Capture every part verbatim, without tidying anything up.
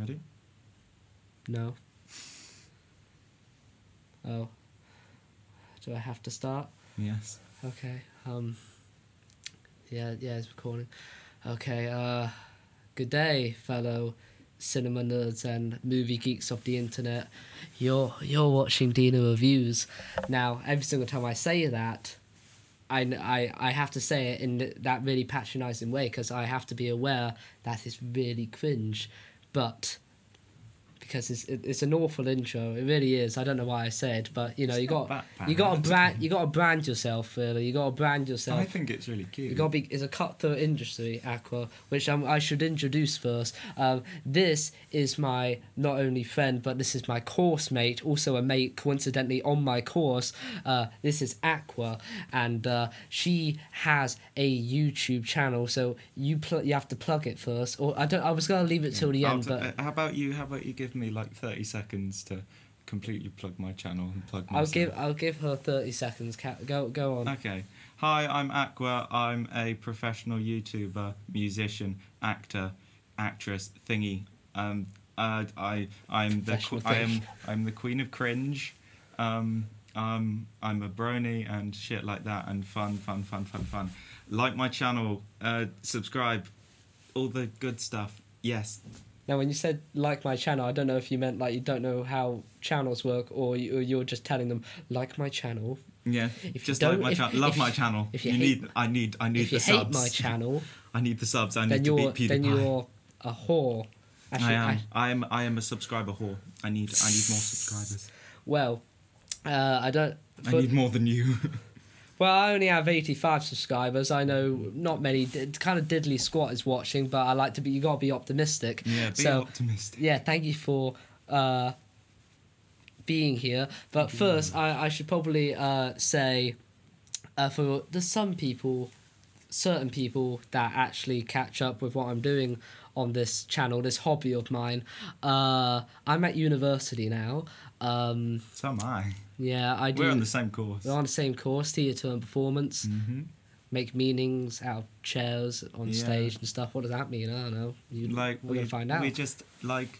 Ready? No. Oh. Do I have to start? Yes. Okay. Um. Yeah, yeah, it's recording. Okay, uh, good day, fellow cinema nerds and movie geeks of the internet. You're you're watching Deano Reviews. Now, every single time I say that, I, I, I have to say it in that really patronising way because I have to be aware that it's really cringe, but because it's it, it's an awful intro, it really is. I don't know why I said, but you know, it's you got bad, you got to brand you got to brand yourself really. You got to brand yourself. I think it's really cute. You got to be. It's a cutthroat industry, Aqua, which I'm, I should introduce first. Um, this is my not only friend, but this is my course mate, also a mate coincidentally on my course. Uh, this is Aqua, and uh, she has a YouTube channel, so you pl you have to plug it first. Or I don't. I was gonna leave it till the I'll end, but uh, how about you? How about you give me me like thirty seconds to completely plug my channel and plug myself. I'll give I'll give her thirty seconds. Go go on. Okay. Hi, I'm Aqua. I'm a professional YouTuber, musician, actor, actress, thingy. Um, uh, I I'm the I am I'm the queen of cringe. Um, um, I'm a brony and shit like that and fun, fun, fun, fun, fun. Like my channel. Uh, subscribe. All the good stuff. Yes. Now, when you said like my channel, I don't know if you meant like you don't know how channels work, or, you, or you're just telling them like my channel. Yeah, if just you don't, like my channel, love if, my channel. If you, you hate, need, I need, I need if the you subs. Hate my channel. I need the subs. I need to beat PewDiePie. Then you're a whore. Actually, I am. I am. I am a subscriber whore. I need. I need more subscribers. Well, uh, I don't. I need more than you. Well, I only have eighty-five subscribers. I know not many. Kind of diddly squat is watching, but I like to be. You gotta be optimistic. Yeah, be so, optimistic. Yeah, thank you for uh, being here. But first, yeah. I, I should probably uh, say uh, for there's some people, certain people that actually catch up with what I'm doing on this channel, this hobby of mine. Uh, I'm at university now. Um, so am I. Yeah, I do. We're on the same course. We're on the same course, theatre and performance. Mm-hmm. Make meanings out of chairs on yeah. stage and stuff. What does that mean? I don't know. You, like, we're we, gonna find out. We just like,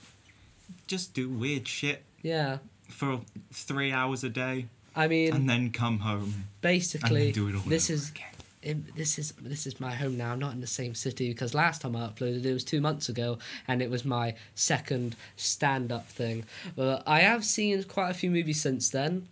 just do weird shit. Yeah. For three hours a day. I mean. And then come home. Basically, and do it all this over is. Again. It, this is this is my home now. I'm not in the same city because last time I uploaded it was two months ago, and it was my second stand-up thing. But I have seen quite a few movies since then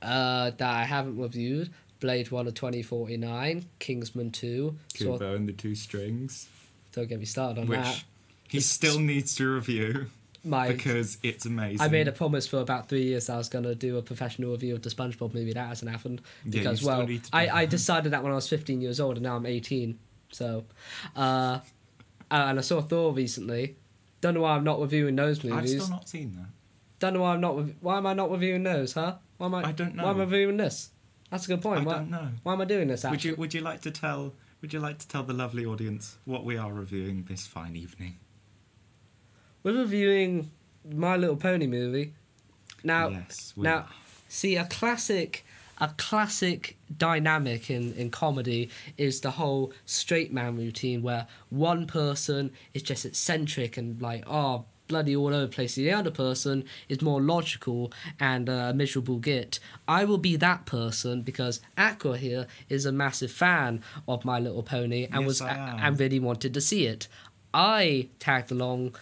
uh, that I haven't reviewed: Blade Runner twenty forty-nine, Kingsman Two, Kubo so and the Two Strings. Don't get me started on which that. He it's, still needs to review. My, because it's amazing. I made a promise for about three years that I was going to do a professional review of the SpongeBob movie. That hasn't happened. Because, yeah, well, I, I decided that when I was fifteen years old and now I'm eighteen. So, uh, and I saw Thor recently. Don't know why I'm not reviewing those movies. I've still not seen that. Don't know why I'm not. Why am I not reviewing those, huh? Why am I, I don't know. Why am I reviewing this? That's a good point. I why, don't know. Why am I doing this, actually? Would you, would you like to tell, would you like to tell the lovely audience what we are reviewing this fine evening? We're reviewing My Little Pony movie. Now, yes, now, are. see a classic, a classic dynamic in in comedy is the whole straight man routine where one person is just eccentric and like oh bloody all over the place. The other person is more logical and uh, a miserable git. I will be that person because Aqua here is a massive fan of My Little Pony and yes, was and really wanted to see it. I tagged along.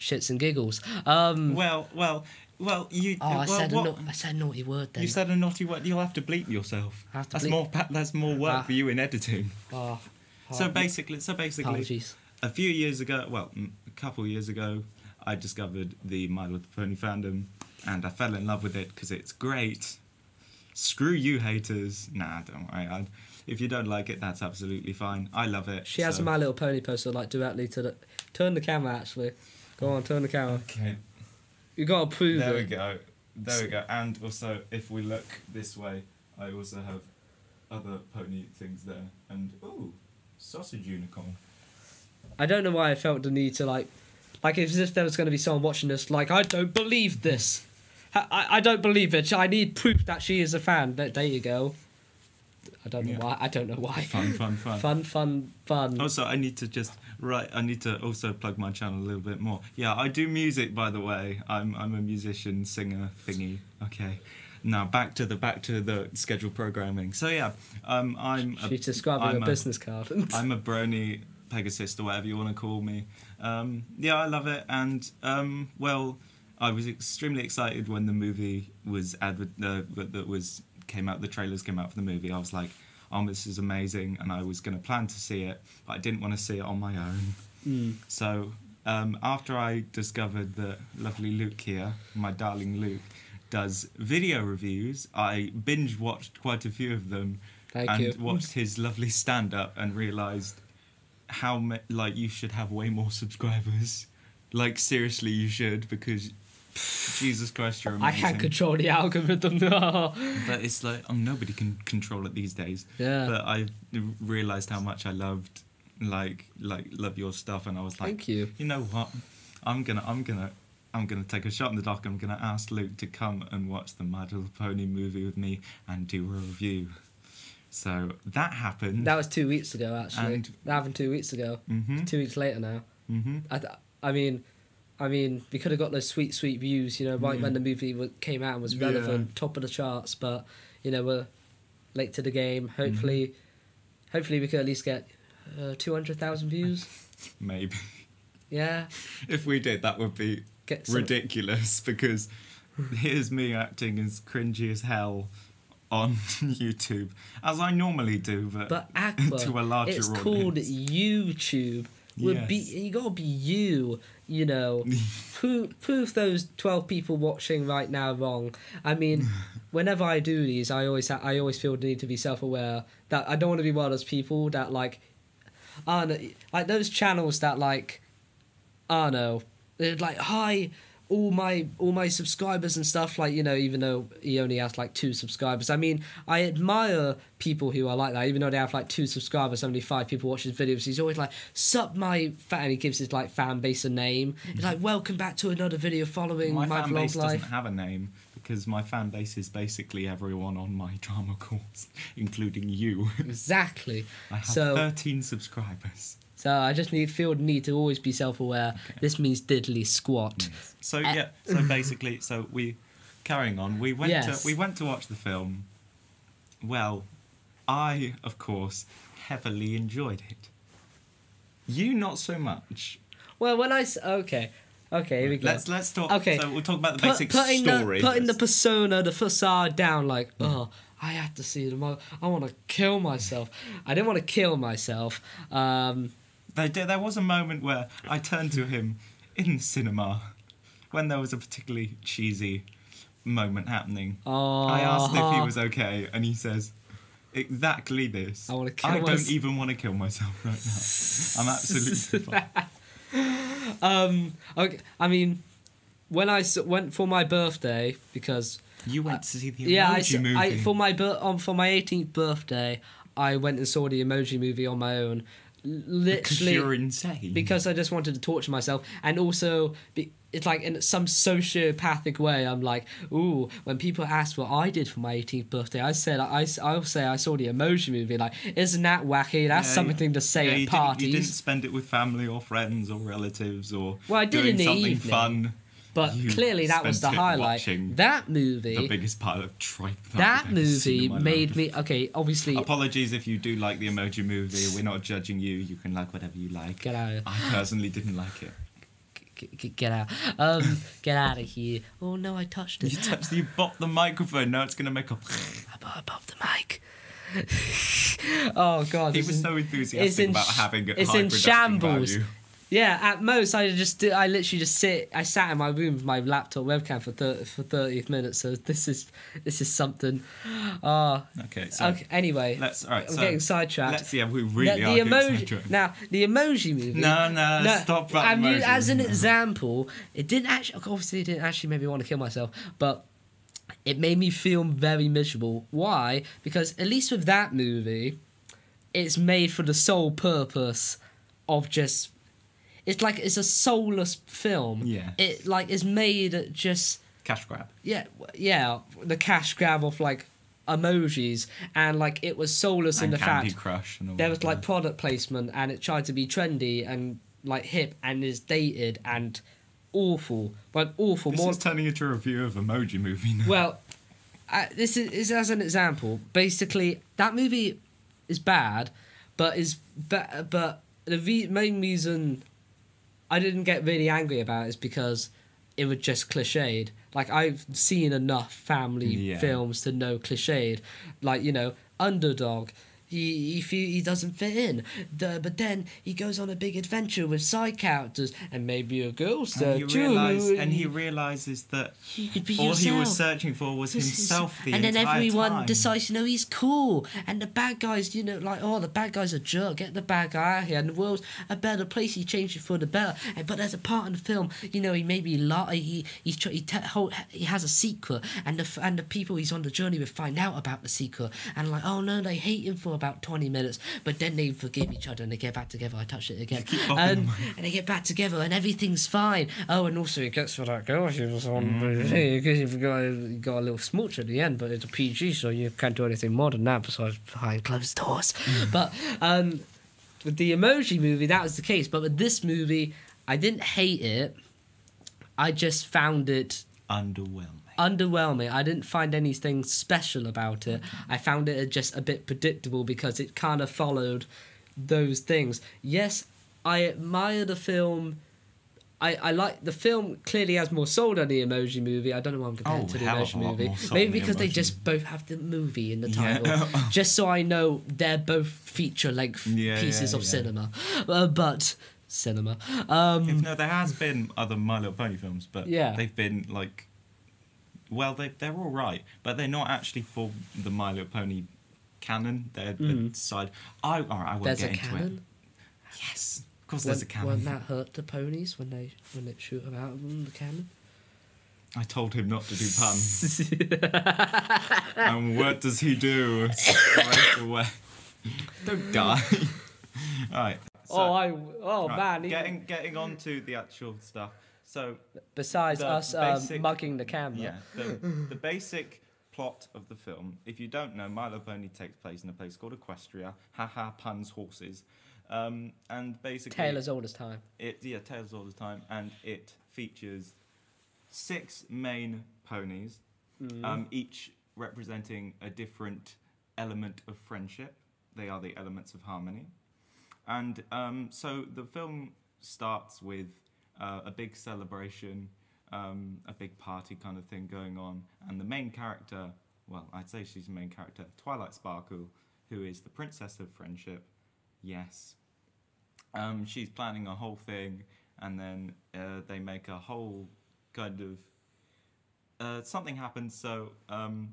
Shits and giggles. Um, well, well, well. You. Oh, I well, said what? a I said a naughty word. Then you said a naughty word. You'll have to bleep yourself. I have to that's bleep. more. That's more work ah. for you in editing. Oh, so basically, so basically, apologies. a few years ago, well, a couple years ago, I discovered the My Little Pony fandom, and I fell in love with it because it's great. Screw you, haters. Nah, don't worry. I'd, if you don't like it, that's absolutely fine. I love it. She so. has a My Little Pony poster like directly to the. Turn the camera actually. Go on, turn the camera. Okay. You gotta prove it. There we go. There we go. And also, if we look this way, I also have other pony things there. And ooh, sausage unicorn. I don't know why I felt the need to like, like as if there was gonna be someone watching this. Like I don't believe this. I I don't believe it. I need proof that she is a fan. There you go. I don't know yeah. why. I don't know why. Fun, fun, fun. Fun, fun, fun. Also, I need to just right. I need to also plug my channel a little bit more. Yeah, I do music, by the way. I'm I'm a musician, singer, thingy. Okay. Now back to the back to the scheduled programming. So yeah, um, I'm. She's a, describing I'm a, a business card. I'm a brony Pegasus or whatever you want to call me. Um, yeah, I love it, and um, well, I was extremely excited when the movie was adver- uh, that was. came out, the trailers came out for the movie. I was like, oh, this is amazing, and I was going to plan to see it, but I didn't want to see it on my own. Mm. So um, after I discovered that lovely Luke here, my darling Luke, does video reviews, I binge watched quite a few of them. Thank and you. Watched his lovely stand-up and realised how me- like you should have way more subscribers. Like seriously, you should, because Jesus Christ, you're amazing. I can't control the algorithm. No. But it's like, oh, nobody can control it these days. Yeah. But I realised how much I loved, like, like love your stuff, and I was like, thank you. You know what? I'm gonna, I'm gonna, I'm gonna take a shot in the dark. I'm gonna ask Luke to come and watch the My Little Pony movie with me and do a review. So that happened. That was two weeks ago, actually. And that happened two weeks ago. Mm-hmm. Two weeks later now. Mm-hmm. I, th- I mean. I mean, we could have got those sweet, sweet views, you know, right yeah. when the movie w- came out and was relevant, yeah. top of the charts, but, you know, we're late to the game. Hopefully, mm-hmm. hopefully we could at least get uh, two hundred thousand views. Maybe. Yeah. If we did, that would be get some- ridiculous, because here's me acting as cringy as hell on YouTube, as I normally do, but, but Aqua, to a larger it's audience. It's called YouTube. We're yes. be- you gotta be you, you know. prove, prove those twelve people watching right now wrong. I mean, whenever I do these, I always ha- I always feel the need to be self-aware that I don't want to be one of those people that like, I don't know, like those channels that like, I don't know, they're like hi, all my all my subscribers and stuff. Like, you know, even though he only has like two subscribers. I mean, I admire people who are like that, even though they have like two subscribers, only five people watch his videos. He's always like, sup my fan, and he gives his like fan base a name. He's like, welcome back to another video following my, my fan vlog base life. Doesn't have a name, because my fan base is basically everyone on my drama course, including you. Exactly. I have so, thirteen subscribers. So I just need feel the need to always be self-aware. Okay. This means diddly squat. Yes. So uh, yeah, so basically, so we carrying on. We went yes. to we went to watch the film. Well, I, of course, heavily enjoyed it. You not so much. Well, when I... Okay. Okay, here we go. Let's, let's talk... Okay. So we'll talk about the Put, basic putting story. The, putting the persona, the facade down, like, yeah. oh, I had to see them. I, I want to kill myself. I didn't want to kill myself. Um, there, there was a moment where I turned to him in the cinema when there was a particularly cheesy moment happening. Oh, I asked if he was okay, and he says... Exactly this. I want to kill I don't myself. even want to kill myself right now. I'm absolutely fine. um, okay, I mean, when I went for my birthday, because you went I, to see the emoji yeah, I, movie. I, for my on for my eighteenth birthday, I went and saw the Emoji Movie on my own. Literally, because you're insane. Because I just wanted to torture myself, and also be, it's like in some sociopathic way. I'm like, ooh, when people ask what I did for my eighteenth birthday, I said I I'll say I saw the Emoji Movie. Like, isn't that wacky? That's yeah, something to say yeah, at you parties. Didn't, you didn't spend it with family or friends or relatives or well, I did doing in the something evening, fun. But you clearly that was the highlight. That movie, the biggest pile of tripe. That, that movie made life. me okay. Obviously, apologies if you do like the Emoji Movie. We're not judging you. You can like whatever you like. Get out. I personally didn't like it. G- get out. Um, get out of here. Oh no, I touched it. You touched. You bopped the microphone. Now it's gonna make a. I bopped the mic. Oh God. He was in, so enthusiastic in, about having it. It's high in shambles. Value. Yeah, at most I just I literally just sit I sat in my room with my laptop webcam for thirty for thirty minutes. So this is this is something. Uh, okay. So okay, anyway, let's. All right. I'm so getting sidetracked. Let's see. Yeah, we really now, are the emoji, sidetracked. Now the Emoji Movie. No, no, no stop that. I mean, as an example, it didn't actually. Obviously, it didn't actually make me want to kill myself, but it made me feel very miserable. Why? Because at least with that movie, it's made for the sole purpose of just. It's like it's a soulless film. Yeah. It like is made at just cash grab. Yeah, yeah, the cash grab of like emojis, and like it was soulless in the fact there was like product placement, and it tried to be trendy and like hip and is dated and awful, but awful. This is turning into a review of Emoji Movie now. Well, uh, this is, is as an example. Basically, that movie is bad, but is better. But the re main reason I didn't get really angry about it is because it was just cliched. Like, I've seen enough family yeah. films to know cliched. Like, you know, Underdog. He, he, fe he doesn't fit in. The, but then he goes on a big adventure with side characters and maybe a girl star too. And he realises that he could be all yourself. He was searching for was this himself the and entire time. And then everyone time. decides, you know, he's cool. And the bad guys, you know, like, oh, the bad guy's a jerk. Get the bad guy out here. And the world's a better place. He changed it for the better. And, but there's a part in the film, you know, he maybe lie. He, he, he, he has a secret. And the, and the people he's on the journey with find out about the secret. And like, oh, no, they hate him for about twenty minutes, but then they forgive each other and they get back together. I touched it again. Um, and they get back together and everything's fine. Oh, and also it gets for that girl she was on. You've mm. got a little smooch at the end, but it's a P G, so you can't do anything more than that besides behind closed doors. Mm. But um, with the Emoji Movie, that was the case. But with this movie, I didn't hate it. I just found it underwhelming. Underwhelming. I didn't find anything special about it. I found it just a bit predictable because it kind of followed those things. Yes, I admire the film. I, I like the film. Clearly has more soul than the Emoji Movie. I don't know why I'm comparing oh, to the Emoji Movie. Maybe because the they just both have the movie in the title. Yeah. Just so I know they're both feature-length yeah, pieces yeah, of yeah. cinema. Uh, but cinema. Um, if, no, there has been other My Little Pony films, but yeah. they've been like. Well, they, they're all right, but they're not actually for the My Little Pony canon. They're mm. side... I, all right, I won't there's get into cannon? it. Yes, of course when, there's a canon. Won't that hurt the ponies when they when it shoot out of them, the cannon? I told him not to do puns. And what does he do? Straight away. Don't die. All right. So, oh, I... Oh, right, man. Getting, getting on to the actual stuff. So besides us basic, um, mugging the camera, yeah, the, the basic plot of the film, if you don't know, My Little Pony takes place in a place called Equestria. Haha, puns, horses, um, and basically tale as old as time. It yeah, tale as old as time, and it features six main ponies, mm. um, each representing a different element of friendship. They are the elements of harmony, and um, so the film starts with. Uh, a big celebration, um, a big party kind of thing going on. And the main character, well, I'd say she's the main character, Twilight Sparkle, who is the princess of friendship, yes. Um, she's planning a whole thing, and then uh, they make a whole kind of... Uh, something happens, so um,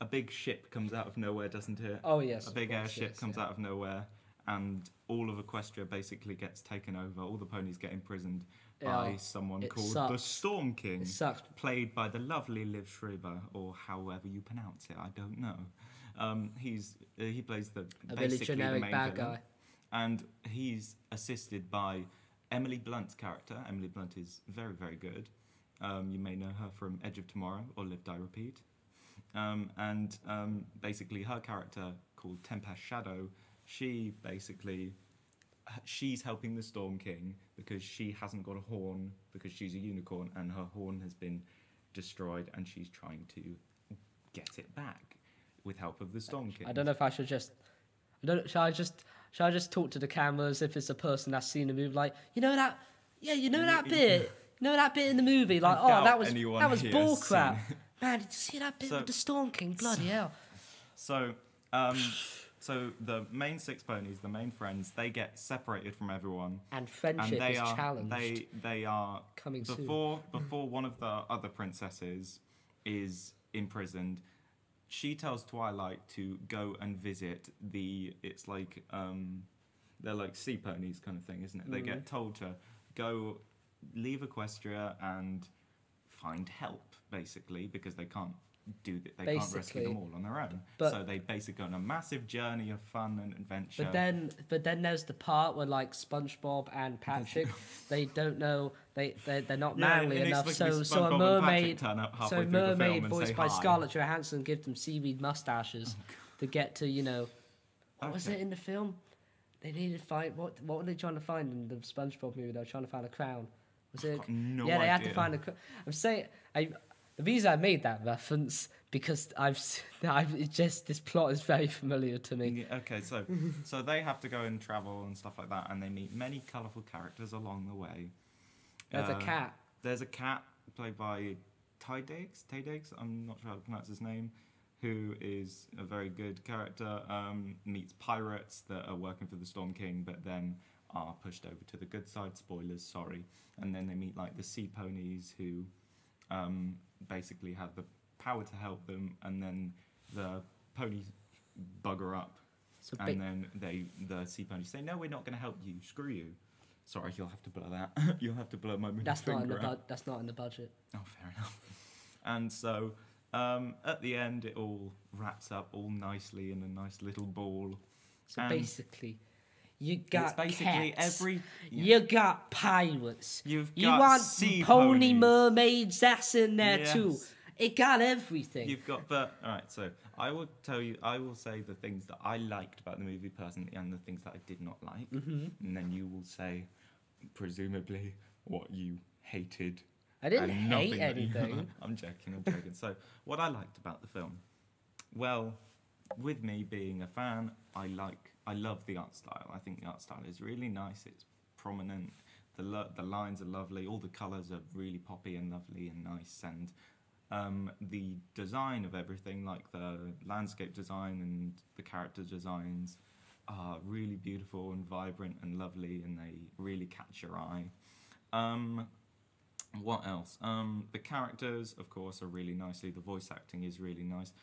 a big ship comes out of nowhere, doesn't it? Oh, yes. A big airship yes, comes yeah. out of nowhere, and all of Equestria basically gets taken over. All the ponies get imprisoned by yeah, someone called sucks. the Storm King, played by the lovely Liev Schreiber, or however you pronounce it, I don't know. Um, he's uh, he plays the a basically really the main bad villain, guy, and he's assisted by Emily Blunt's character. Emily Blunt is very very good. Um, you may know her from Edge of Tomorrow or Live Die Repeat, um, and um, basically her character called Tempest Shadow. She basically, she's helping the Storm King because she hasn't got a horn because she's a unicorn and her horn has been destroyed and she's trying to get it back with help of the Storm King. I don't know if I should just, I don't, shall I just, shall I just talk to the cameras if it's a person that's seen the movie? Like, you know that, yeah, you know that bit, you know that bit in the movie? Like, oh, that was, that was ball crap. Man, did you see that bit so, with the Storm King? Bloody so, hell. So, um... So the main six ponies, the main friends, they get separated from everyone. And friendship and they is are, challenged. They, they are... Coming before, soon. Before one of the other princesses is imprisoned, she tells Twilight to go and visit the... It's like... Um, they're like sea ponies kind of thing, isn't it? They mm. get told to go leave Equestria and find help, basically, because they can't do that. They basically can't rescue them all on their own. But, so they basically go on a massive journey of fun and adventure. But then, but then there's the part where like SpongeBob and Patrick, they don't know they they they're not manly yeah, enough. So SpongeBob so a mermaid, so a mermaid voiced by hi. Scarlett Johansson give them seaweed mustaches oh, to get to you know what okay. was it in the film? They needed to find what what were they trying to find in the SpongeBob movie? They were trying to find a crown. Was it? No yeah, idea. They had to find a crown. I'm saying I. The reason I made that reference because I've, I've it's just this plot is very familiar to me. Yeah, okay, so so they have to go and travel and stuff like that, and they meet many colourful characters along the way. There's uh, a cat. There's a cat played by Ty Diggs. Ty Diggs. I'm not sure how to pronounce his name. Who is a very good character. Um, meets pirates that are working for the Storm King, but then are pushed over to the good side. Spoilers, sorry. And then they meet like the sea ponies who. Um, basically had the power to help them, and then the ponies bugger up, so and then they the sea ponies say, "No, we're not going to help you. Screw you." Sorry, you'll have to blur that. You'll have to blur my middle finger out. That's not in the budget. Oh, fair enough. And so um, at the end, it all wraps up all nicely in a nice little ball. So and basically. You got it's basically cats. Every, yeah. You got pirates. You've got you want sea pony ponies. Mermaids. That's in there yes. too. It got everything. You've got, but all right. So I will tell you. I will say the things that I liked about the movie personally, and the things that I did not like, mm-hmm. and then you will say, presumably, what you hated. I didn't hate anything. I'm joking. I'm joking. So what I liked about the film, well, with me being a fan, I like. I love the art style. I think the art style is really nice. It's prominent. The the lines are lovely. All the colours are really poppy and lovely and nice. And um, the design of everything, like the landscape design and the character designs, are really beautiful and vibrant and lovely. And they really catch your eye. Um, what else? Um, the characters, of course, are really nicely. The voice acting is really nice.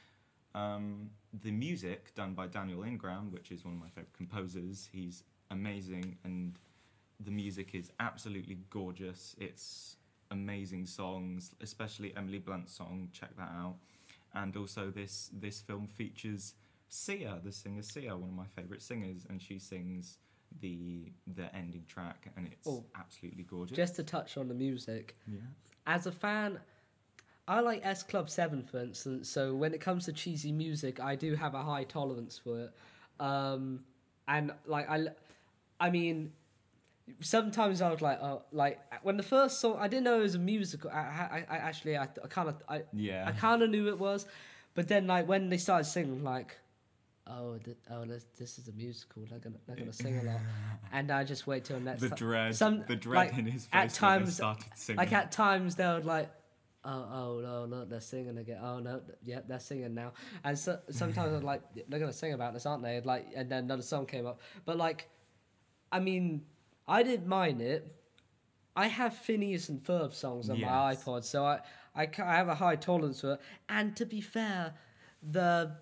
Um, the music done by Daniel Ingram, which is one of my favourite composers, he's amazing, and the music is absolutely gorgeous. It's amazing songs, especially Emily Blunt's song. Check that out. And also, this this film features Sia, the singer Sia, one of my favourite singers, and she sings the the ending track, and it's oh, absolutely gorgeous. Just to touch on the music, yeah. As a fan. I like S Club seven, for instance, so when it comes to cheesy music, I do have a high tolerance for it. Um, and, like, I, I mean, sometimes I was like, oh, like, when the first song, I didn't know it was a musical. I, I, I actually, I, I kind of I, yeah. I kind of knew it was. But then, like, when they started singing, like, oh, th oh, this is a musical, they're going they're gonna to sing a lot. And I just wait till next time. The dread, some, the dread like, in his face at times, when they started singing. Like, at times, they would, like... Oh, oh, oh, look, they're singing again. Oh, no, yeah, they're singing now. And so, sometimes I'm like, they're going to sing about this, aren't they? Like, and then another song came up. But, like, I mean, I didn't mind it. I have Phineas and Ferb songs on yes. my iPod, so I, I, I have a high tolerance for it. And to be fair, the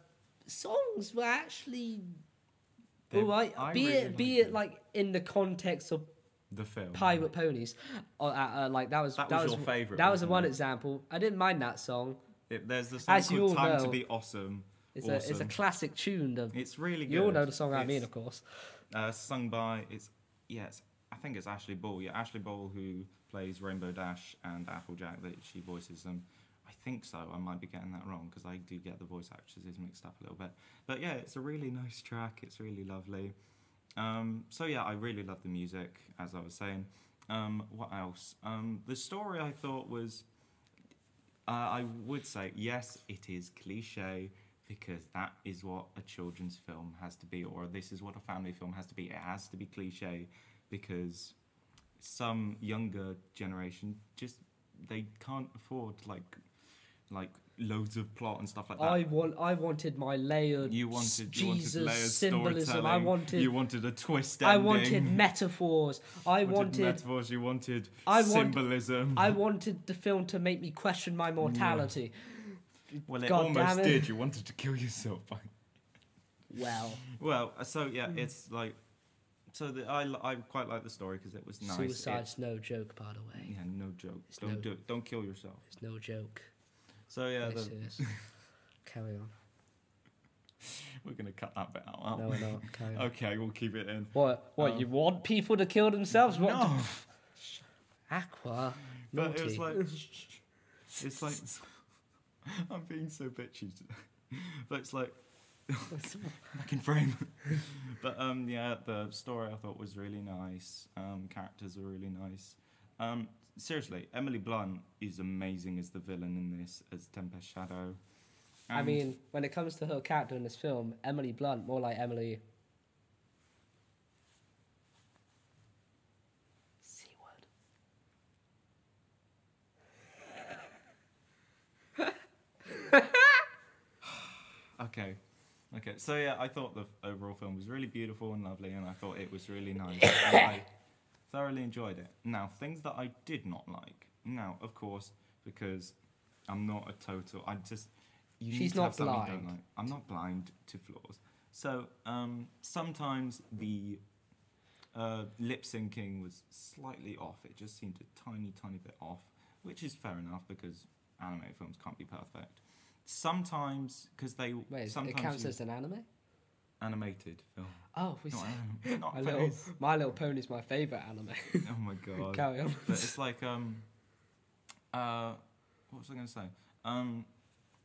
songs were actually... They're, all right. I be really it, be it, it, like, in the context of... The film Pirate Ponies, uh, uh, like that was that, that was your favorite. That was the one example. I didn't mind that song. It, there's the song As called "Time know, to Be Awesome." It's, awesome. A, it's a classic tune. Of, it's really good. You all know the song. It's, I mean, of course, uh, sung by it's yeah. It's, I think it's Ashley Ball. Yeah, Ashley Ball who plays Rainbow Dash and Applejack. That she voices them. I think so. I might be getting that wrong because I do get the voice actresses mixed up a little bit. But yeah, it's a really nice track. It's really lovely. Um, so yeah, I really love the music, as I was saying. Um, what else? Um, the story I thought was, uh, I would say, yes, it is cliche, because that is what a children's film has to be, or this is what a family film has to be. It has to be cliche, because some younger generation just, they can't afford, like, like... loads of plot and stuff like that. I want. I wanted my layered. You wanted. You Jesus wanted layered symbolism. I wanted. You wanted a twist ending. I wanted metaphors. I wanted, wanted metaphors. You wanted I symbolism. Want, I wanted the film to make me question my mortality. Yeah. Well, it God almost it. did. You wanted to kill yourself. By... Well. Well, so yeah, mm. it's like. So the, I I quite like the story because it was nice. Suicide's it, no joke, by the way. Yeah, no joke. It's don't no, do, don't kill yourself. It's no joke. So yeah, the... carry on. We're gonna cut that bit out. Aren't no, we're not. Carry on. Okay, we'll keep it in. What? What? Um, you want people to kill themselves? What? No. Aqua. But naughty. It was like it's like I'm being so bitchy today, but it's like back in frame. But um, yeah, the story I thought was really nice. Um, characters were really nice. Um, seriously, Emily Blunt is amazing as the villain in this, as Tempest Shadow. And I mean, when it comes to her character in this film, Emily Blunt, more like Emily... C-word. Okay. Okay, so yeah, I thought the overall film was really beautiful and lovely, and I thought it was really nice. And I thoroughly enjoyed it. Now, things that I did not like. Now, of course, because I'm not a total... I just... You She's not blind. Like. I'm not blind to flaws. So um, sometimes the uh, lip syncing was slightly off. It just seemed a tiny, tiny bit off, which is fair enough because anime films can't be perfect. Sometimes, because they... Wait, sometimes it counts as an anime? Animated film. Oh, we not see. Anime, not my, little, My Little Pony is my favourite anime. Oh my god. Carry on. But it's like... um, uh, what was I going to say? Um...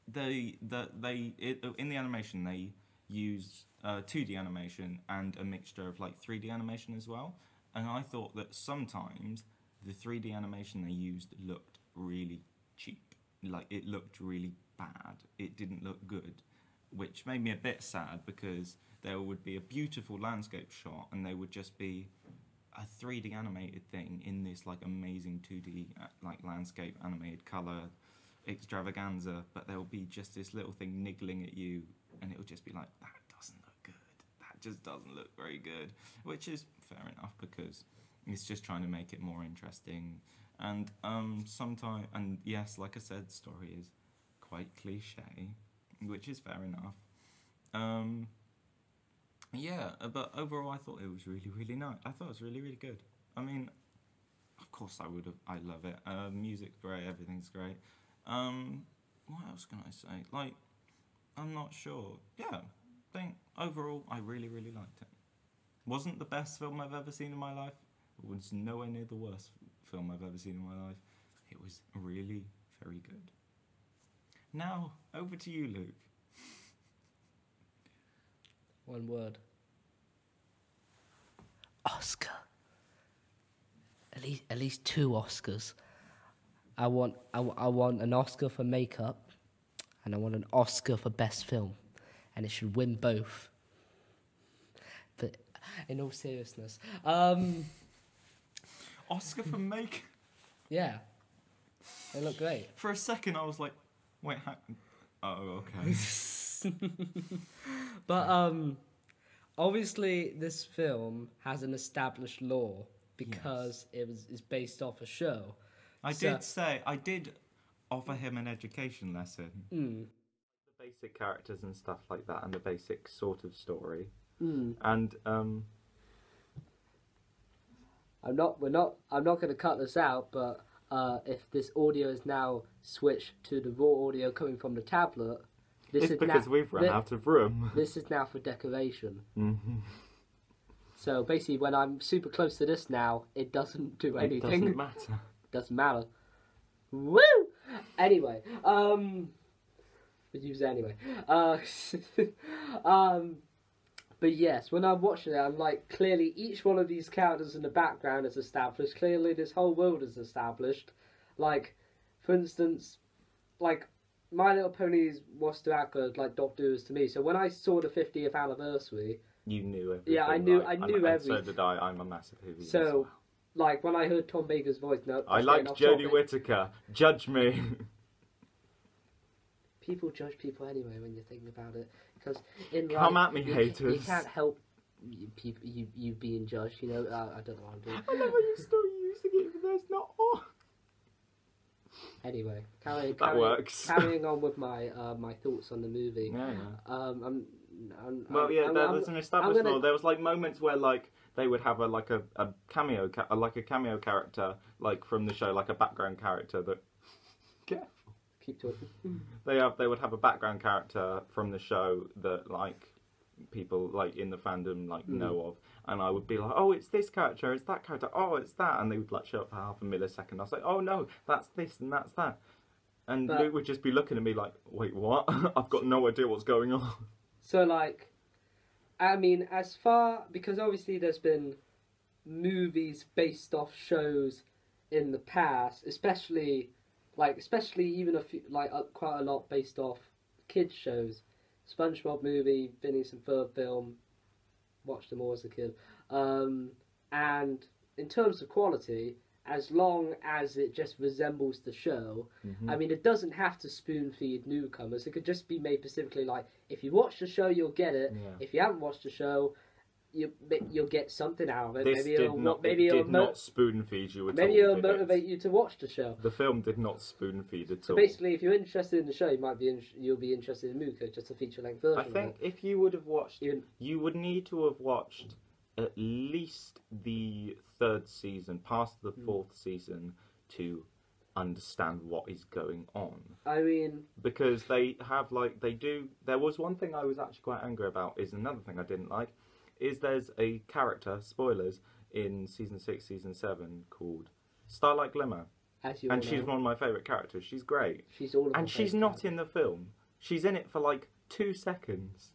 They, the, they, it, in the animation, they use uh, two D animation and a mixture of like three D animation as well. And I thought that sometimes the three D animation they used looked really cheap. Like it looked really bad. It didn't look good, which made me a bit sad because there would be a beautiful landscape shot and they would just be a three D animated thing in this like amazing two D like landscape animated color extravaganza, but there'll be just this little thing niggling at you and it'll just be like, that doesn't look good, that just doesn't look very good, which is fair enough because it's just trying to make it more interesting. And um sometimes, and yes, like I said, story is quite cliche, which is fair enough. Um yeah, but overall I thought it was really, really nice. I thought it was really, really good. I mean, of course I would have, I love it. Uh music's great, everything's great. Um, what else can I say? Like, I'm not sure. Yeah, I think overall I really, really liked it. Wasn't the best film I've ever seen in my life. It was nowhere near the worst film I've ever seen in my life. It was really very good. Now, over to you, Luke. One word. Oscar. At least, at least two Oscars. I want, I, I want an Oscar for makeup, and I want an Oscar for best film, and it should win both. But in all seriousness, um, Oscar for makeup. Yeah, they look great. For a second, I was like, "Wait, how? Oh, okay." But um, obviously, this film has an established lore because yes. it was is based off a show. I so, did say, I did offer him an education lesson. Mm. The basic characters and stuff like that, and the basic sort of story. Mm. And, um... I'm not, we're not, I'm not going to cut this out, but uh, if this audio is now switched to the raw audio coming from the tablet... This it's is because we've run out of room. This is now for decoration. Mm-hmm. So basically, when I'm super close to this now, it doesn't do anything. It doesn't matter. Doesn't matter. Woo! Anyway, um, but use it anyway. Uh, um, but yes, when I'm watching it, I'm like, clearly each one of these characters in the background is established. Clearly, this whole world is established. Like, for instance, like My Little Pony's was to Aqua, like Doctor Who is to me. So when I saw the fiftieth anniversary, you knew everything. Yeah, I knew. Right? I knew I'm, everything. And so did I. I'm a massive Who. So. As well. Like, when I heard Tom Baker's voice... No, I like Jodie Whittaker. Judge me. People judge people anyway when you're thinking about it. Because in life... Come at me, you, haters. You can't help you, people, you, you being judged, you know? Uh, I don't know what I'm doing. I know when you start using it, even though it's not on. Anyway, carrying, carrying, that works. Carrying on with my uh, my thoughts on the movie. Yeah, yeah. Um, I'm, I'm, well, yeah, I'm, there, I'm, there's an established gonna... law. There was, like, moments where, like... they would have a like a, a cameo ca like a cameo character like from the show, like a background character that careful keep talking. They have. They would have a background character from the show that like people like in the fandom like mm. know of, and I would be like, oh, it's this character, it's that character, oh, it's that, and they would like shut up for half a millisecond. I was like, oh no, that's this and that's that, and but, Luke would just be looking at me like, wait, what? I've got no idea what's going on. So like, I mean, as far because obviously there's been movies based off shows in the past, especially like especially even a few like uh, quite a lot based off kids shows. SpongeBob movie, Phineas and Ferb film, watched them all as a kid. Um, and in terms of quality, as long as it just resembles the show, mm-hmm. I mean, it doesn't have to spoon feed newcomers. It could just be made specifically like, if you watch the show, you'll get it. Yeah. If you haven't watched the show, you, you'll get something out of it. This maybe did it'll, not, maybe it it'll did not spoon feed you at maybe all. Maybe it'll motivate it? you to watch the show. The film did not spoon feed at so all. Basically, if you're interested in the show, you might be in, you'll be interested in the movie, just a feature length version. I think if you would have watched, Even, you would need to have watched at least the third season, past the fourth mm. season, to understand what is going on. I mean, because they have like they do. There was one thing I was actually quite angry about. Is another thing I didn't like. Is there's a character, spoilers, in season six, season seven, called Starlight Glimmer. As you and she's know. one of my favourite characters. She's great. She's all of And she's not characters. in the film. She's in it for like two seconds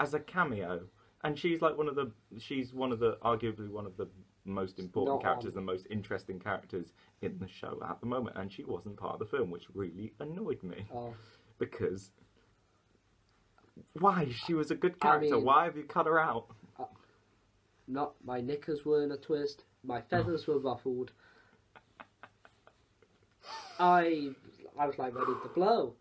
as a cameo. And she's like one of the, she's one of the, arguably one of the most important not characters, on. the most interesting characters in the show at the moment. And she wasn't part of the film, which really annoyed me. Oh. Because, why? She was a good character. I mean, why have you cut her out? Not my knickers were in a twist. My feathers were ruffled. I, I was like ready to blow.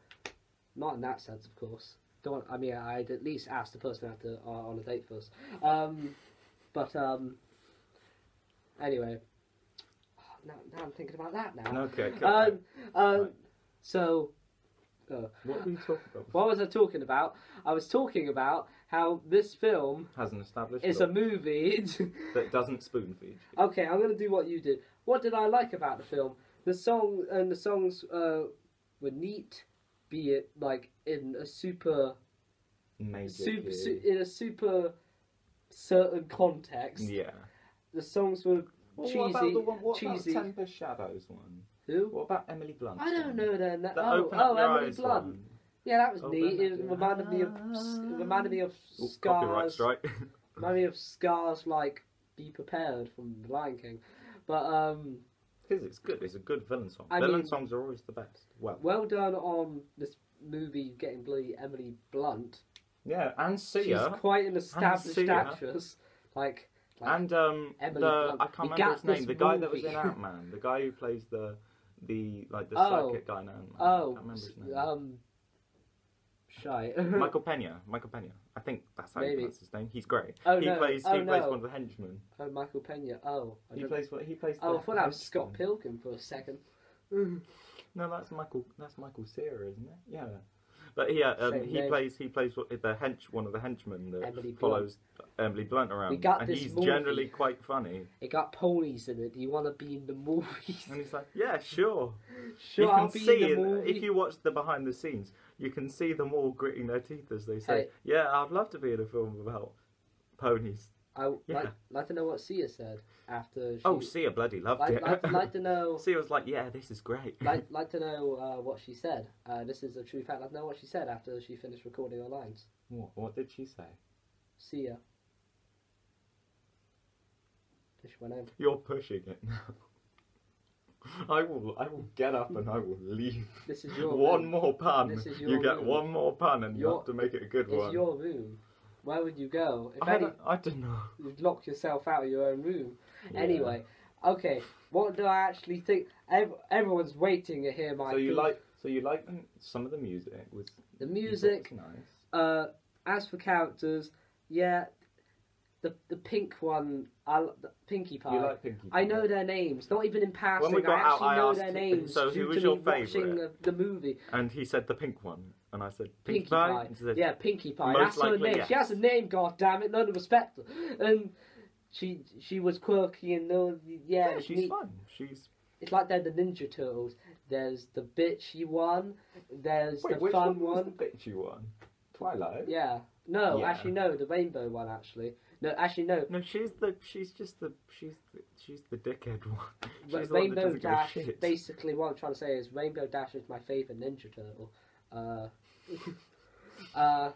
Not in that sense, of course. Don't. I mean, I'd at least ask the person out to, uh, on a date first. Um, but um. Anyway, now, now I'm thinking about that now. Okay. Cool. Um. Um. Right. So. Uh, what were you talking about? What was I talking about? I was talking about how this film has an established. It's a movie that doesn't spoon feed. Okay, I'm gonna do what you did. What did I like about the film? The song and the songs uh, were neat, be it like in a super, super su in a super certain context. Yeah. The songs were well, cheesy. What about the one, what cheesy. About Tempest Shadow's one? Who? What about Emily Blunt? I don't know then. That, the oh, oh Emily Blunt. One. Yeah, that was oh, neat. It reminded ah. me of it reminded me of Ooh, Scars. Copyright strike. Reminded me of Scars, like Be Prepared from The Lion King, but um. Because it's good. It's a good villain song. I villain mean, songs are always the best. Well, well done on this movie getting bloody Emily Blunt. Yeah, and Sia. She's quite an established actress. Like, like. And um, Emily the, I can't we remember his name. The guy movie. that was in Ant-Man. The guy who plays the. The like the oh, psychic guy now. Oh, I can't remember his name. um, shy. Michael Pena. Michael Pena. I think that's how Maybe. he pronounces his name. He's great. Oh, he no. plays. Oh, he no. plays one of the henchmen. Oh, Michael Pena. Oh, I he plays. What he plays. Oh, I thought that was Scott Pilgrim for a second. no, that's Michael. That's Michael Cera, isn't it? Yeah. But yeah, um, he name. plays. He plays what, the hench. One of the henchmen that Emily follows Blunt. Emily Blunt around. We got and this he's movie. generally quite funny. It got ponies in it. Do you want to be in the movies? And he's like, yeah, sure. sure, you can I'll see be in the movie. If you watch the behind the scenes, you can see them all gritting their teeth as they say, hey, "Yeah, I'd love to be in a film about ponies." I yeah. like, like to know what Sia said after. She, oh, Sia bloody loved like, it. like, like to know. Sia was like, "Yeah, this is great." like, like to know uh, what she said. Uh, this is a true fact. Like to know what she said after she finished recording her lines. What? What did she say? Sia. Push my name. You're pushing it now. I will. I will get up and I will leave. This is your one room. more pun. This is your you room. get one more pun, and your, you have to make it a good it's one. It's your room. Where would you go? If I, any, don't, I don't know. You'd lock yourself out of your own room. Yeah. Anyway, okay. What do I actually think? Ev everyone's waiting to hear my. So you beef. like? So you like some of the music? Was the music was nice? Uh, as for characters, yeah, the the pink one, I, the Pinkie Pie. You like Pinkie Pie? I know their names. Not even in passing. When we got I actually out, I know their names. So who was your favourite? The, the movie. And he said the pink one. And I said, Pinkie, Pinkie Pie? Pie. And she said, yeah, Pinkie Pie. Most That's her name. Yes. She has a name, God damn it, none of respect. And she she was quirky and no, yeah, yeah she's neat. fun. She's It's like they're the Ninja Turtles. There's the bitchy one. There's Wait, the which fun one. one. Was the bitchy one? Twilight. Yeah. No, yeah. actually, no. The Rainbow one, actually. No, actually, no. No, she's the. She's just the. She's the, she's the dickhead one. She's Rainbow one Dash. Basically, what I'm trying to say is Rainbow Dash is my favourite Ninja Turtle. Uh. uh.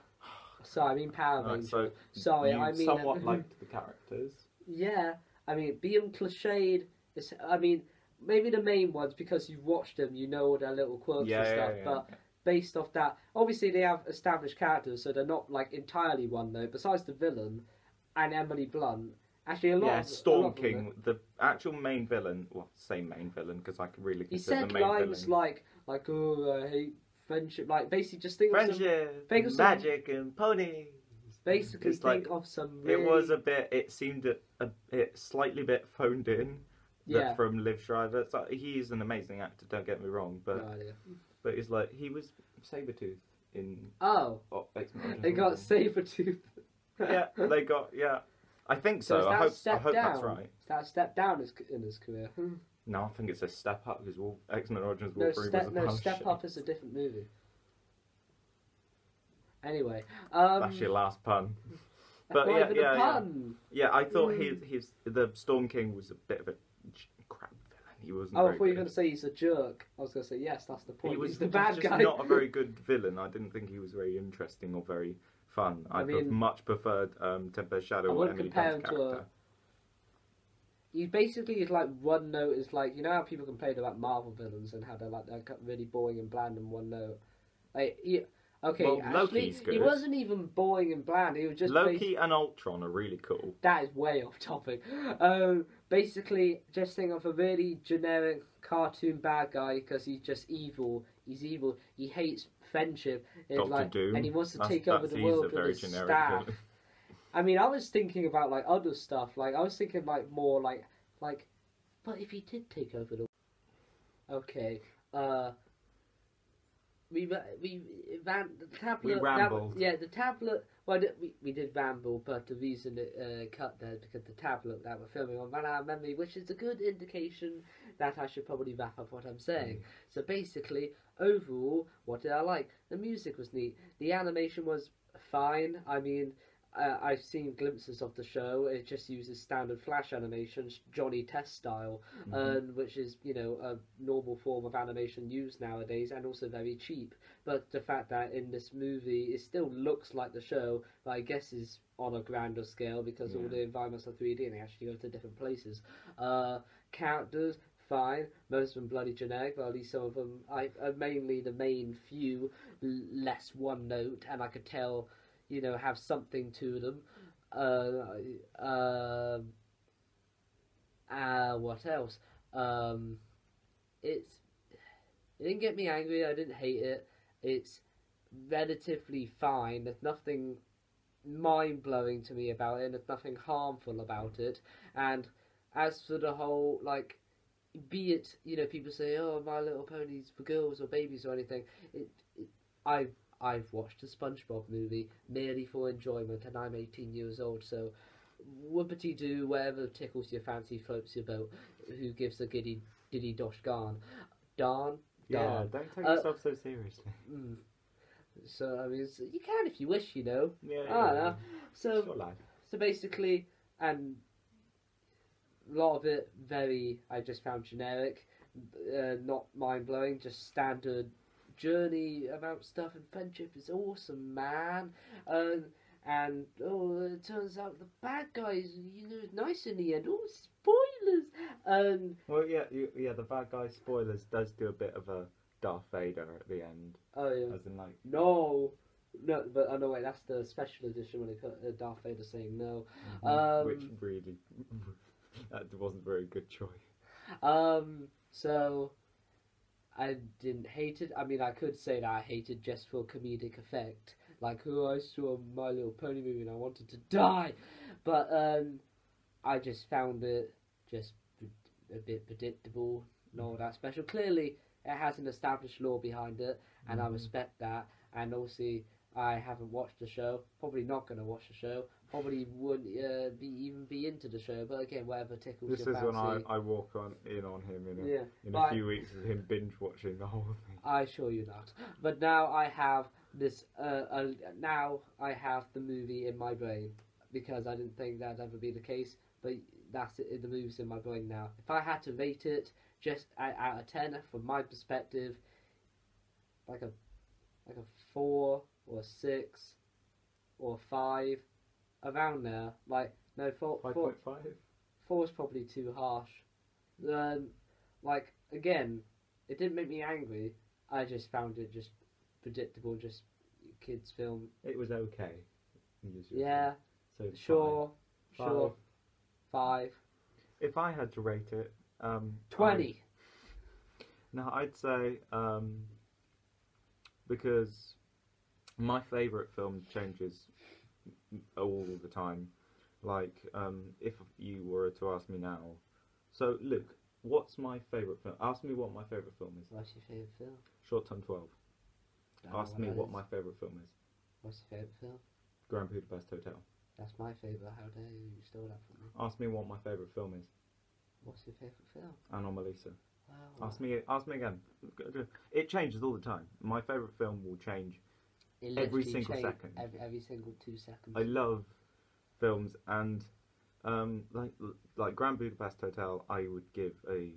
Sorry, I mean Power Rangers. Right, so Sorry, I mean. Somewhat um, liked the characters. Yeah, I mean, being cliched. Is, I mean. Maybe the main ones, because you've watched them, you know all their little quirks yeah, and stuff, yeah, yeah, but yeah. based off that... Obviously, they have established characters, so they're not, like, entirely one, though. Besides the villain and Emily Blunt, actually, a lot yeah, of... Yeah, Storm King, the actual main villain... Well, same main villain, because I can really consider the main villain. He said lines like, like, oh, I hate friendship, like, basically just think friendship, of some... Friendship, think of some, magic and ponies. Basically it's think like, of some really... It was a bit... It seemed a, a, a slightly bit phoned in. Yeah. From Liev Schreiber. So he is an amazing actor, don't get me wrong, but no but it's like he was Sabretooth in Oh. oh X Men They got Sabretooth. yeah, they got yeah. I think so. so I hope I hope down. that's right. Is that a step down his, in his career? No, I think it's a step up because X Men Origins Wolverine no, was a No, Step shit. Up is a different movie. Anyway, um, that's your last pun. But yeah, yeah, pun. yeah, yeah. I thought mm. he he's the Storm King was a bit of a crap villain. He wasn't. Oh, I thought you were going to say he's a jerk. I was going to say yes, that's the point. He was he's the bad just guy. Not a very good villain. I didn't think he was very interesting or very fun. I, I mean, much preferred um, Tempest Shadow. I wouldn't compare him to a. You basically is like one note is like you know how people complain about Marvel villains and how they're like they're really boring and bland and one note. Like you. Okay, well, actually, he wasn't even boring and bland. He was just Loki and Ultron are really cool. That is way off topic. Um, basically, just think of a really generic cartoon bad guy because he's just evil. He's evil. He hates friendship. Doctor like, Doom. And he wants to that's, take over the world with his staff. Villain. I mean, I was thinking about like other stuff. Like I was thinking like more like like, but if he did take over the, okay, uh. We we ran the tablet. We rambled. That, yeah, the tablet. Well, we we did ramble, but the reason it uh, cut there is because the tablet that we're filming on ran out of memory, which is a good indication that I should probably wrap up what I'm saying. Mm. So basically, overall, what did I like? The music was neat. The animation was fine. I mean, uh, I've seen glimpses of the show. It just uses standard flash animations, Johnny Test style, mm-hmm. um, which is, you know, a normal form of animation used nowadays and also very cheap. But the fact that in this movie it still looks like the show, but I guess is on a grander scale because yeah. all the environments are three D and they actually go to different places. Uh, characters, fine. Most of them bloody generic, but at least some of them, I uh, mainly the main few, less one note, and I could tell... you know, have something to them. Uh, uh, uh, what else? Um, it's, it didn't get me angry, I didn't hate it. It's relatively fine, there's nothing mind-blowing to me about it, and there's nothing harmful about it. And as for the whole, like, be it, you know, people say, oh, My Little Ponies for girls or babies or anything, it, it I... I've watched a SpongeBob movie merely for enjoyment, and I'm eighteen years old, so whoopity do, whatever tickles your fancy floats your boat. Who gives a giddy, giddy dosh darn? Darn, darn. Yeah, don't take uh, yourself so seriously. Mm. So, I mean, so you can if you wish, you know. Yeah, yeah, I don't know. So, it's your life. So basically, and a lot of it very, I just found generic, uh, not mind-blowing, just standard journey about stuff, and friendship is awesome, man. Um, and oh, it turns out the bad guys, you know, nice in the end. Oh, spoilers! Um, well, yeah, you, yeah, the bad guy spoilers does do a bit of a Darth Vader at the end. Oh yeah. As in like no, no, but oh no, wait, that's the special edition when they put uh, Darth Vader saying no, mm-hmm. um, which really that wasn't a very good choice. Um, so. I didn't hate it. I mean, I could say that I hated just for comedic effect. Like, oh, I saw My Little Pony movie and I wanted to die. But um, I just found it just a bit predictable, not all that special. Clearly, it has an established lore behind it, and mm-hmm. I respect that. And also, I haven't watched the show, probably not going to watch the show, probably wouldn't uh, be even be into the show, but again, whatever tickles this your fancy. This is when I, I walk on in on him in a, yeah, in a few I, weeks of him binge watching the whole thing. I assure you not. But now I have this. Uh, uh, now I have the movie in my brain, because I didn't think that'd ever be the case. But that's it, the movie's in my brain now. If I had to rate it just out of ten, from my perspective, like a like a four. Or six, or five, around there. Like no, four. Five point five. Four is probably too harsh. Um, like again, it didn't make me angry. I just found it just predictable, just kids' film. It was okay. Yeah. So sure, five. sure, five. If I had to rate it, um, twenty. I, no, I'd say um, because. My favourite film changes all the time. Like, um, if you were to ask me now, so Luke, what's my favourite film? Ask me what my favourite film is. What's your favourite film? Short Term twelve. Ask me what my favourite film is. What's your favourite film? Grand Budapest Hotel. That's my favourite. How dare you stole that from me? Ask me what my favourite film is. What's your favourite film? Anomalisa. Wow. Ask me. Ask me again. It changes all the time. My favourite film will change. Every single change, second. Every, every single two seconds. I love films, and um, like like Grand Budapest Hotel, I would give a,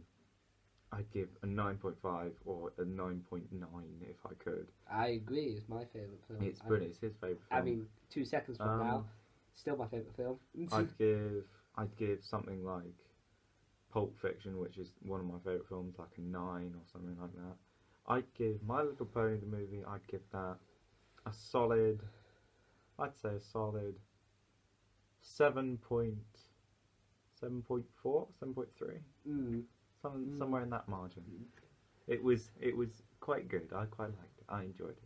I'd give a nine point five or a nine point nine if I could. I agree. It's my favourite film. It's brilliant. I, it's his favourite film. I mean, two seconds from um, now, still my favourite film. I'd give I'd give something like Pulp Fiction, which is one of my favourite films, like a nine or something like that. I'd give My Little Pony the movie. I'd give that. A solid, I'd say a solid seven point four, seven point three, mm. Some, mm. somewhere in that margin. It was it was quite good. I quite liked it. I enjoyed it.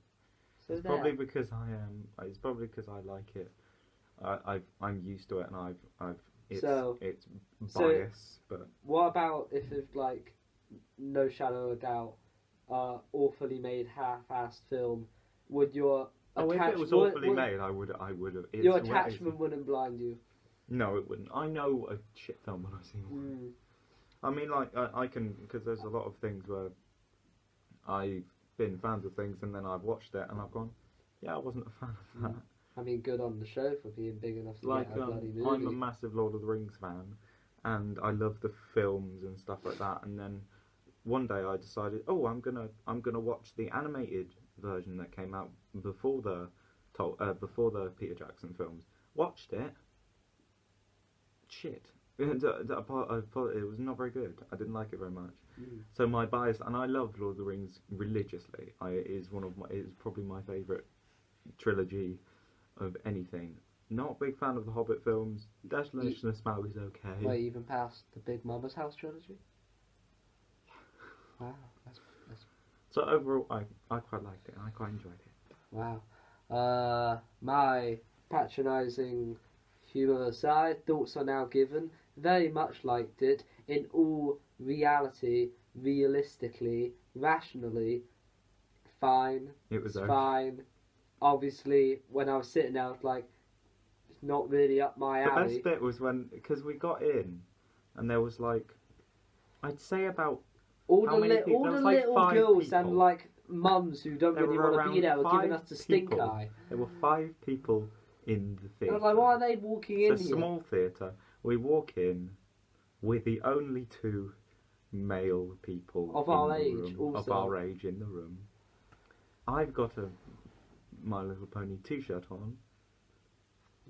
So it's there. probably because I am. It's probably because I like it. I, I've I'm used to it, and I've I've it's so, it's bias. So but what about if it's like no shadow of doubt, uh, awfully made half-assed film? Would your oh, attachment... if it was awfully would, made, I would... I would. Your attachment wouldn't blind you. No, it wouldn't. I know a shit film when I see one. Mm. I mean, like, I, I can... Because there's a lot of things where I've been fans of things, and then I've watched it, and I've gone, yeah, I wasn't a fan of that. Mm. I mean, good on the show for being big enough to like, get a um, bloody movie. I'm a massive Lord of the Rings fan, and I love the films and stuff like that, and then one day I decided, oh, I'm gonna I'm gonna watch the animated version that came out before the uh, before the Peter Jackson films. Watched it. Shit. It was not very good. I didn't like it very much. Mm. So my bias, and I love Lord of the Rings religiously. I, it is one of my, it is probably my favourite trilogy of anything. Not a big fan of the Hobbit films. Desolation of Smaug is okay. Well, even past the Big Mama's House trilogy. Wow. That's So overall, I, I quite liked it, and I quite enjoyed it. Wow. Uh, my patronising humour aside, thoughts are now given. Very much liked it. In all reality, realistically, rationally, fine. It was fine. Over. Obviously, when I was sitting there, I was like, it's not really up my alley. The best bit was when, because we got in, and there was like, I'd say about... All the, li all the like little girls people. and like mums who don't there really want to be there were giving us the stink people. eye. There were five people in the theatre. I was like, why are they walking in? It's a here? small theatre. We walk in, we're the only two male people of our age, room, also. of our age in the room. I've got a My Little Pony T-shirt on.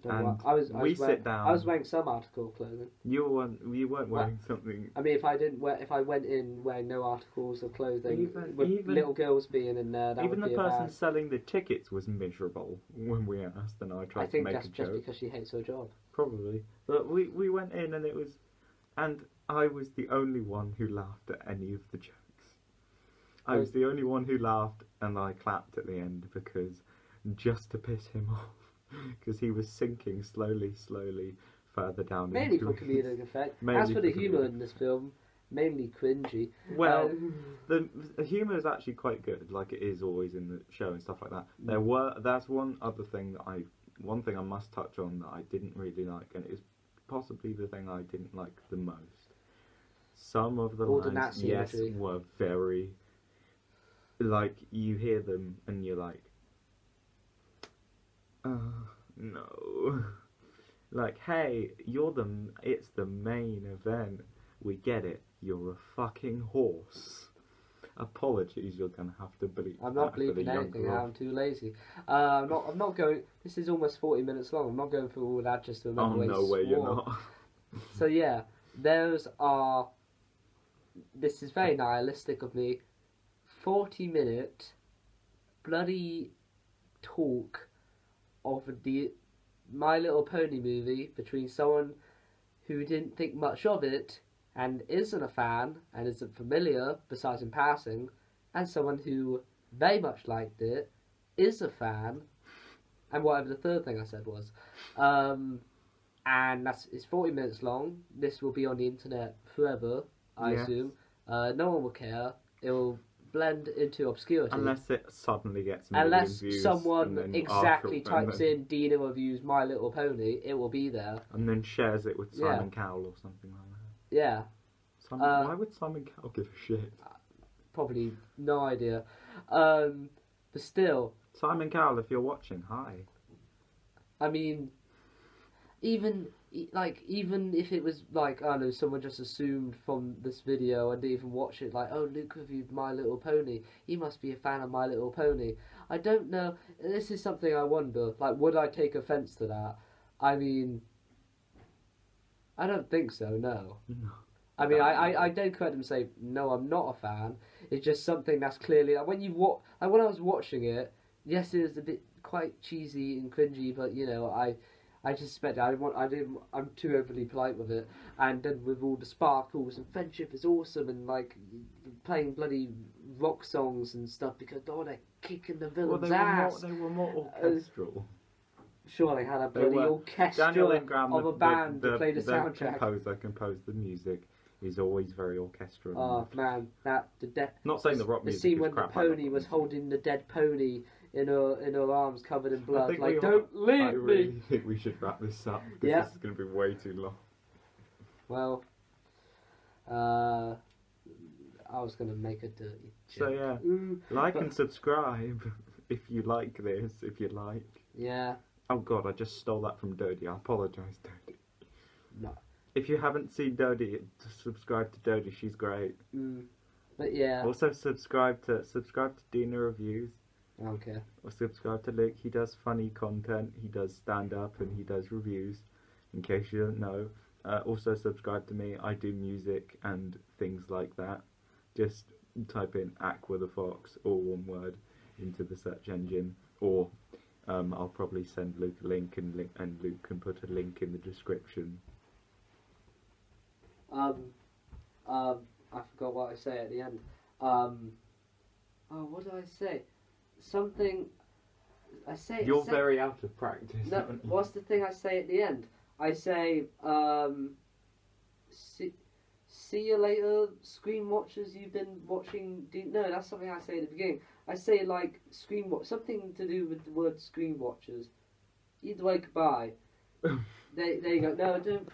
And I was, I was we wearing, sit down. I was wearing some article clothing. You weren't. You weren't wearing well, something. I mean, if I didn't wear, if I went in wearing no articles of clothing, even, with even, little girls being in there, that even would the be person bad. selling the tickets was miserable when we asked, and I tried I to make a joke. I think that's just because she hates her job. Probably, but we we went in and it was, and I was the only one who laughed at any of the jokes. I was the only one who laughed, and I clapped at the end because just to piss him off. Because he was sinking slowly, slowly further down. Mainly into for comedic effect. As for the humour in this film, mainly cringy. Well, um, the, the humour is actually quite good, like it is always in the show and stuff like that. There were there's one other thing that I one thing I must touch on that I didn't really like, and it is possibly the thing I didn't like the most. Some of the All lines, the yes, imagery. were very like you hear them and you're like, oh no. Like, hey, you're the it's the main event. We get it. You're a fucking horse. Apologies, you're gonna have to bleep. I'm not bleeping anything. I'm too lazy. Uh, I'm not. I'm not going. This is almost forty minutes long. I'm not going through all that just to remember. Oh, no way, you're not. So yeah, those are. This is very nihilistic of me. forty minute, bloody, talk, of the My Little Pony movie between someone who didn't think much of it and isn't a fan and isn't familiar besides in passing, and someone who very much liked it, is a fan, and whatever the third thing I said was. Um, and that's it's forty minutes long. This will be on the internet forever, I yes. assume. Uh, no one will care. It will blend into obscurity. Unless it suddenly gets million Unless views someone exactly types then... in Deano Reviews My Little Pony, it will be there. And then shares it with Simon yeah. Cowell or something like that. Yeah. Simon, uh, why would Simon Cowell give a shit? Probably, no idea. Um, but still... Simon Cowell, if you're watching, hi. I mean, even... Like, even if it was, like, I don't know, someone just assumed from this video and didn't even watch it, like, oh, Luke reviewed My Little Pony, he must be a fan of My Little Pony. I don't know, this is something I wonder, like, would I take offence to that? I mean, I don't think so, no. No. I mean, I, I, I don't credit him say, no, I'm not a fan, it's just something that's clearly, like, when you watch, like, when I was watching it, yes, it was a bit quite cheesy and cringy, but, you know, I... I just spent I didn't want I didn't I'm too overly polite with it, and then with all the sparkles and friendship is awesome and like playing bloody rock songs and stuff because oh they're kicking the villain's well, they ass. Were more, they were more orchestral. Uh, sure, they had a bloody orchestral Ingram, of a band that played a the soundtrack. Composer composed the music. Is always very orchestral. Oh man, that the death. Not saying the rock music. The scene when the pony was holding the dead pony. In her, in her arms covered in blood, like, don't leave me! I really think we should wrap this up, because yeah. this is going to be way too long. Well, uh, I was going to make a dirty joke. So yeah, Ooh, like but... and subscribe if you like this, if you like. Yeah. Oh god, I just stole that from Dodie, I apologise, Dodie. No. If you haven't seen Dodie, subscribe to Dodie, she's great. Mm. But yeah. Also subscribe to, subscribe to Deano Reviews. Okay. Or subscribe to Luke. He does funny content. He does stand up and he does reviews. In case you don't know. Uh, also subscribe to me. I do music and things like that. Just type in Aqua the Fox, all one word, into the search engine. Or um, I'll probably send Luke a link and li and Luke can put a link in the description. Um, um, I forgot what I say at the end. Um, oh, what did I say? Something I say. You're say, very out of practice. No, what's the thing I say at the end? I say, um, see, see you later, screen watchers. You've been watching. De no, that's something I say at the beginning. I say like screen watch something to do with the word screen watchers. Either way, goodbye. there, there you go. No, I don't.